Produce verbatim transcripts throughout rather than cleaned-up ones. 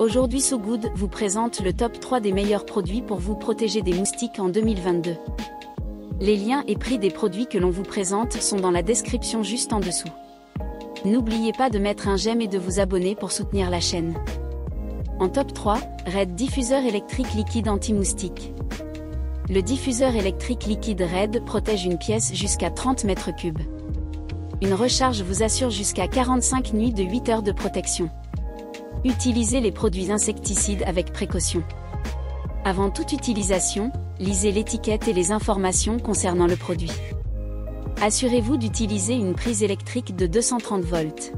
Aujourd'hui So Good vous présente le top trois des meilleurs produits pour vous protéger des moustiques en deux mille vingt-deux. Les liens et prix des produits que l'on vous présente sont dans la description juste en dessous. N'oubliez pas de mettre un j'aime et de vous abonner pour soutenir la chaîne. En top trois, RAID diffuseur électrique liquide anti-moustique. Le diffuseur électrique liquide RAID protège une pièce jusqu'à trente mètres cubes. Une recharge vous assure jusqu'à quarante-cinq nuits de huit heures de protection. Utilisez les produits insecticides avec précaution. Avant toute utilisation, lisez l'étiquette et les informations concernant le produit. Assurez-vous d'utiliser une prise électrique de deux cent trente volts.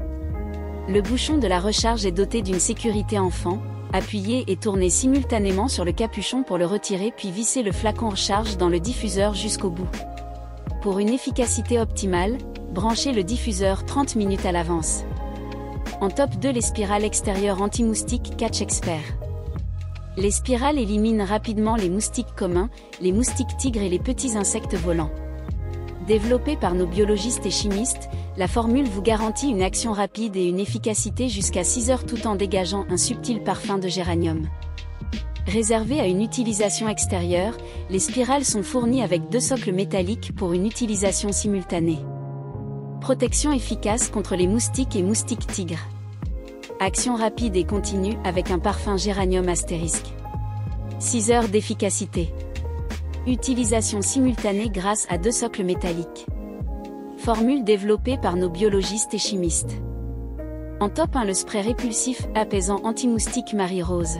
Le bouchon de la recharge est doté d'une sécurité enfant. Appuyez et tournez simultanément sur le capuchon pour le retirer puis vissez le flacon recharge dans le diffuseur jusqu'au bout. Pour une efficacité optimale, branchez le diffuseur trente minutes à l'avance. En top deux, les spirales extérieures anti-moustiques Catch Expert. Les spirales éliminent rapidement les moustiques communs, les moustiques tigres et les petits insectes volants. Développée par nos biologistes et chimistes, la formule vous garantit une action rapide et une efficacité jusqu'à six heures tout en dégageant un subtil parfum de géranium. Réservées à une utilisation extérieure, les spirales sont fournies avec deux socles métalliques pour une utilisation simultanée. Protection efficace contre les moustiques et moustiques tigres. Action rapide et continue avec un parfum géranium astérisque. six heures d'efficacité. Utilisation simultanée grâce à deux socles métalliques. Formule développée par nos biologistes et chimistes. En top un, le spray répulsif apaisant anti-moustique Marie Rose.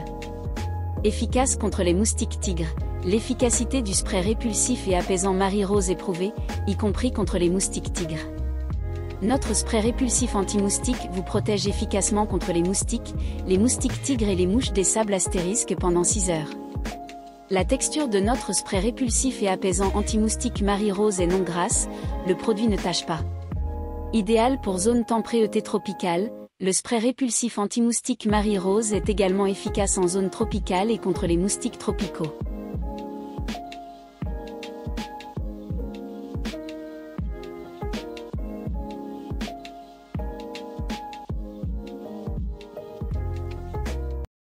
Efficace contre les moustiques tigres. L'efficacité du spray répulsif et apaisant Marie Rose est prouvée, y compris contre les moustiques tigres. Notre spray répulsif anti-moustique vous protège efficacement contre les moustiques, les moustiques tigres et les mouches des sables astérisques pendant six heures. La texture de notre spray répulsif et apaisant anti-moustique Marie Rose est non grasse, le produit ne tache pas. Idéal pour zone tempérée tropicale, le spray répulsif anti-moustique Marie Rose est également efficace en zone tropicale et contre les moustiques tropicaux.